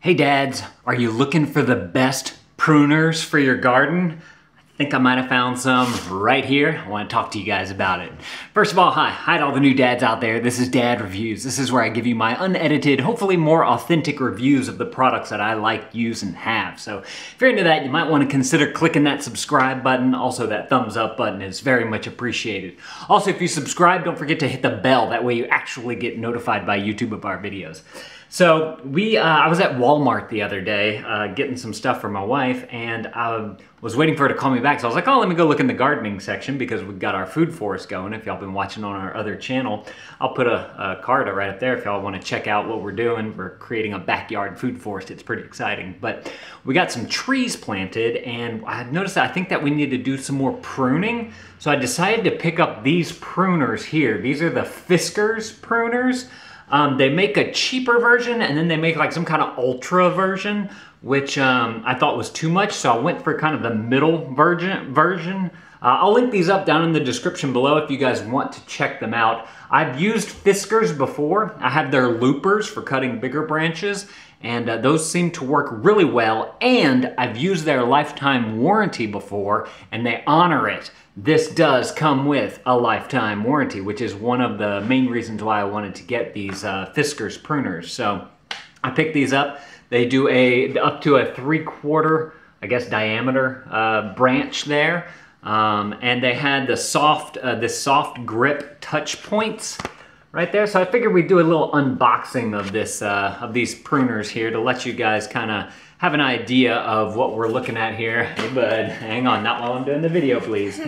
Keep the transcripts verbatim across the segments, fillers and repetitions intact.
Hey dads, are you looking for the best pruners for your garden? I think I might have found some right here. I want to talk to you guys about it. First of all, hi, hi to all the new dads out there. This is Dad Reviews. This is where I give you my unedited, hopefully more authentic reviews of the products that I like, use, and have. So if you're into that, you might want to consider clicking that subscribe button. Also, that thumbs up button is very much appreciated. Also, if you subscribe, don't forget to hit the bell. That way you actually get notified by YouTube of our videos. So we, uh, I was at Walmart the other day uh, getting some stuff for my wife, and I was waiting for her to call me back. So I was like, oh, let me go look in the gardening section because we've got our food forest going. If y'all been watching on our other channel, I'll put a, a card right up there if y'all want to check out what we're doing. We're creating a backyard food forest. It's pretty exciting. But we got some trees planted, and I noticed that I think that we need to do some more pruning. So I decided to pick up these pruners here. These are the Fiskars pruners. Um, they make a cheaper version, and then they make like some kind of ultra version, which um, I thought was too much, so I went for kind of the middle version. version. Uh, I'll link these up down in the description below if you guys want to check them out. I've used Fiskars before. I have their loopers for cutting bigger branches, and uh, those seem to work really well, and I've used their lifetime warranty before, and they honor it. This does come with a lifetime warranty, which is one of the main reasons why I wanted to get these uh, Fiskars pruners. So I picked these up. They do a up to a three-quarter, I guess, diameter uh, branch there, um, and they had the soft, uh, this soft grip touch points right there. So I figured we'd do a little unboxing of this, uh, of these pruners here to let you guys kind of have an idea of what we're looking at here. Hey bud, hang on, not while I'm doing the video, please.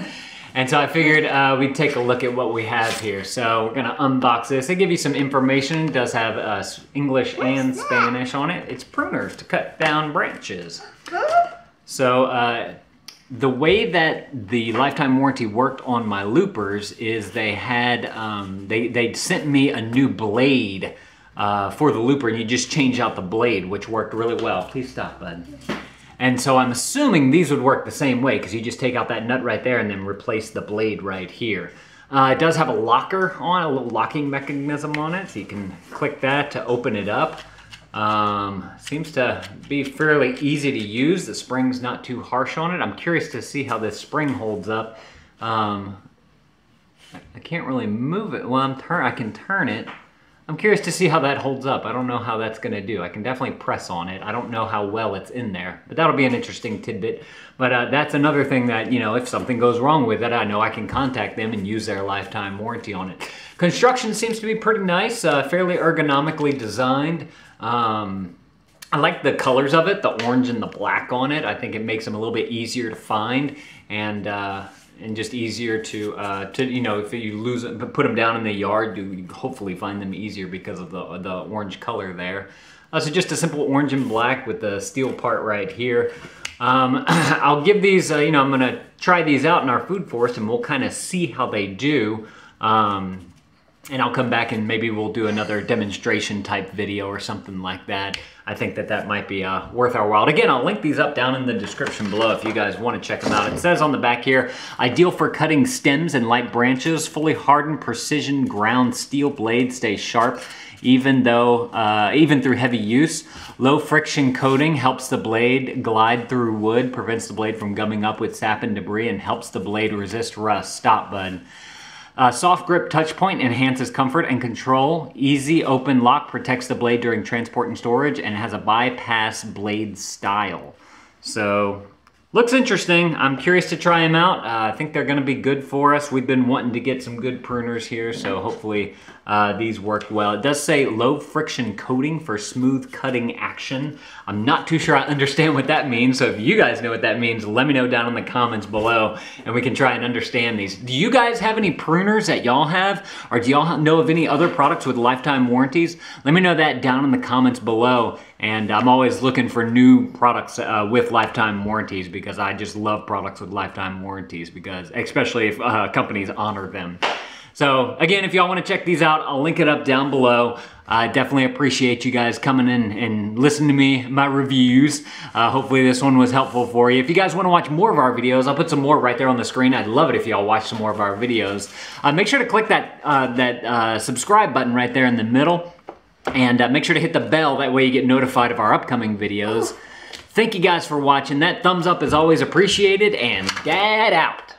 And so I figured uh, we'd take a look at what we have here. So we're gonna unbox this. They give you some information. It does have uh, English and Spanish on it. It's pruners to cut down branches. So uh, the way that the lifetime warranty worked on my loopers is they had, um, they, they'd sent me a new blade uh, for the looper, and you just change out the blade, which worked really well. Please stop, bud. And so I'm assuming these would work the same way because you just take out that nut right there and then replace the blade right here. Uh, it does have a locker on, a little locking mechanism on it, so you can click that to open it up. Um, seems to be fairly easy to use. The spring's not too harsh on it. I'm curious to see how this spring holds up. Um, I can't really move it. Well, I'm turn I can turn it. I'm curious to see how that holds up. I don't know how that's gonna do. I can definitely press on it. I don't know how well it's in there, but that'll be an interesting tidbit. But uh, that's another thing that, you know, if something goes wrong with it, I know I can contact them and use their lifetime warranty on it. Construction seems to be pretty nice, uh, fairly ergonomically designed. Um, I like the colors of it, the orange and the black on it. I think it makes them a little bit easier to find, and uh, and just easier to, uh, to, you know, if you lose them, put them down in the yard, you hopefully find them easier because of the, the orange color there. Uh, so just a simple orange and black with the steel part right here. Um, I'll give these, uh, you know, I'm gonna try these out in our food forest and we'll kind of see how they do. Um, and I'll come back and maybe we'll do another demonstration type video or something like that. I think that that might be uh, worth our while. Again, I'll link these up down in the description below if you guys want to check them out. It says on the back here, ideal for cutting stems and light branches, fully hardened precision ground steel blade stays sharp even though, uh, even through heavy use. Low friction coating helps the blade glide through wood, prevents the blade from gumming up with sap and debris, and helps the blade resist rust. Stop, bud. Uh, soft grip touch point enhances comfort and control. Easy open lock protects the blade during transport and storage, and has a bypass blade style. So, looks interesting. I'm curious to try them out. Uh, I think they're gonna be good for us. We've been wanting to get some good pruners here, so hopefully uh, these work well. It does say low friction coating for smooth cutting action. I'm not too sure I understand what that means, so if you guys know what that means, let me know down in the comments below and we can try and understand these. Do you guys have any pruners that y'all have, or do y'all know of any other products with lifetime warranties? Let me know that down in the comments below, and I'm always looking for new products uh, with lifetime warranties, because because I just love products with lifetime warranties, because especially if uh, companies honor them. So again, if y'all want to check these out, I'll link it up down below. I definitely appreciate you guys coming in and listening to me, my reviews. Uh, hopefully this one was helpful for you. If you guys want to watch more of our videos, I'll put some more right there on the screen. I'd love it if y'all watch some more of our videos. Uh, make sure to click that, uh, that uh, subscribe button right there in the middle. And uh, make sure to hit the bell, that way you get notified of our upcoming videos. Thank you guys for watching. That thumbs up is always appreciated, and Dad out.